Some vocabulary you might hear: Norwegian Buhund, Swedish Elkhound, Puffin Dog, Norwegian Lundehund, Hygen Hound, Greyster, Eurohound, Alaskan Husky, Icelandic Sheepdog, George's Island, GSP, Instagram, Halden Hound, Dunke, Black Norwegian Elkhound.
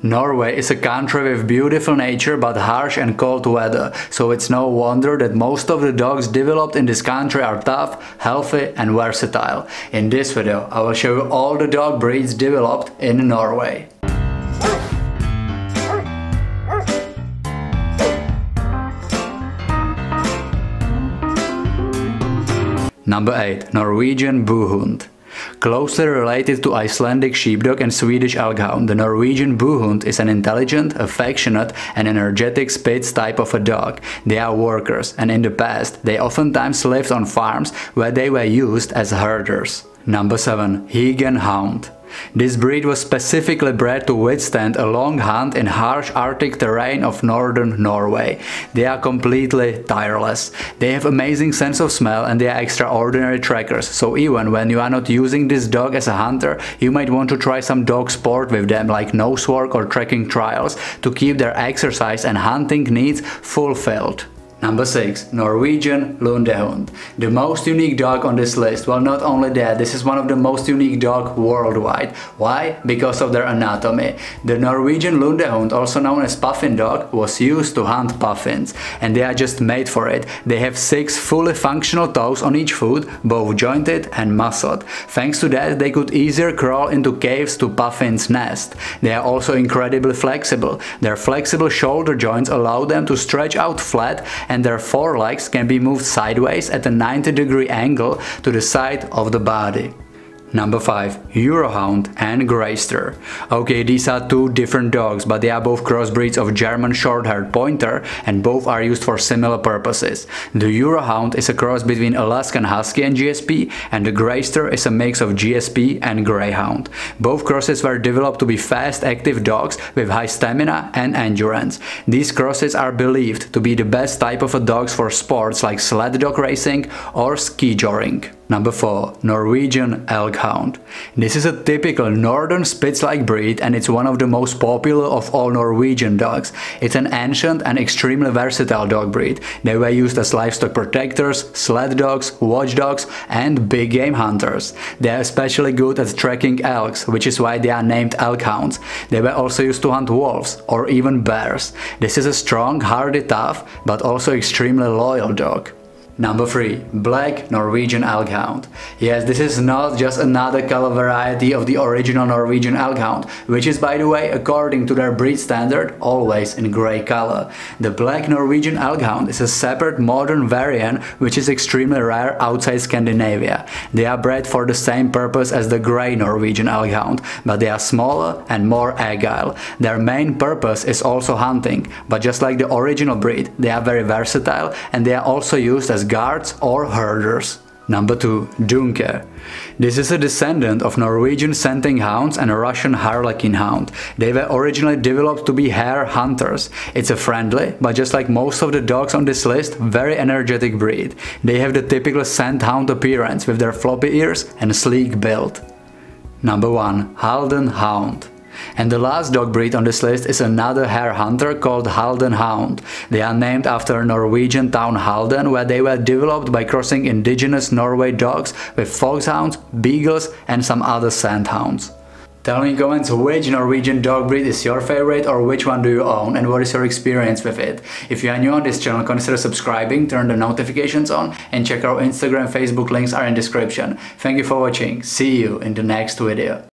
Norway is a country with beautiful nature but harsh and cold weather, so it's no wonder that most of the dogs developed in this country are tough, healthy and versatile. In this video I will show you all the dog breeds developed in Norway. Number 8. Norwegian Buhund. Closely related to Icelandic Sheepdog and Swedish Elkhound, the Norwegian Buhund is an intelligent, affectionate and energetic Spitz type of a dog. They are workers, and in the past they oftentimes lived on farms where they were used as herders. Number 7. Hygen Hound. This breed was specifically bred to withstand a long hunt in harsh Arctic terrain of northern Norway. They are completely tireless. They have amazing sense of smell and they are extraordinary trackers, so even when you are not using this dog as a hunter, you might want to try some dog sport with them like nosework or trekking trials to keep their exercise and hunting needs fulfilled. Number 6. Norwegian Lundehund. The most unique dog on this list. Well, not only that, this is one of the most unique dogs worldwide. Why? Because of their anatomy. The Norwegian Lundehund, also known as Puffin Dog, was used to hunt puffins, and they are just made for it. They have 6 fully functional toes on each foot, both jointed and muscled. Thanks to that, they could easier crawl into caves to puffins' nest. They are also incredibly flexible. Their flexible shoulder joints allow them to stretch out flat, and their forelegs can be moved sideways at a 90-degree angle to the side of the body. Number 5. Eurohound and Greyster. Okay, these are two different dogs, but they are both crossbreeds of German short-haired pointer and both are used for similar purposes. The Eurohound is a cross between Alaskan Husky and GSP, and the Greyster is a mix of GSP and Greyhound. Both crosses were developed to be fast, active dogs with high stamina and endurance. These crosses are believed to be the best type of dogs for sports like sled dog racing or skijoring. Number 4. Norwegian Elkhound. This is a typical northern Spitz-like breed and it's one of the most popular of all Norwegian dogs. It's an ancient and extremely versatile dog breed. They were used as livestock protectors, sled dogs, watchdogs and big game hunters. They are especially good at tracking elks, which is why they are named Elkhounds. They were also used to hunt wolves or even bears. This is a strong, hardy, tough, but also extremely loyal dog. Number 3. Black Norwegian Elkhound. Yes, this is not just another color variety of the original Norwegian Elkhound, which is, by the way, according to their breed standard, always in grey color. The Black Norwegian Elkhound is a separate modern variant which is extremely rare outside Scandinavia. They are bred for the same purpose as the grey Norwegian Elkhound, but they are smaller and more agile. Their main purpose is also hunting, but just like the original breed, they are very versatile and they are also used as guards or herders. Number 2. Dunke. This is a descendant of Norwegian scenting hounds and a Russian harlequin hound. They were originally developed to be hare hunters. It's a friendly, but just like most of the dogs on this list, very energetic breed. They have the typical scent hound appearance with their floppy ears and sleek build. Number 1. Halden Hound. And the last dog breed on this list is another hare hunter called Halden Hound. They are named after a Norwegian town Halden, where they were developed by crossing indigenous Norway dogs with foxhounds, beagles and some other sandhounds. Tell me in comments which Norwegian dog breed is your favorite or which one do you own and what is your experience with it. If you are new on this channel, consider subscribing, turn the notifications on and check our Instagram, Facebook links are in description. Thank you for watching, see you in the next video.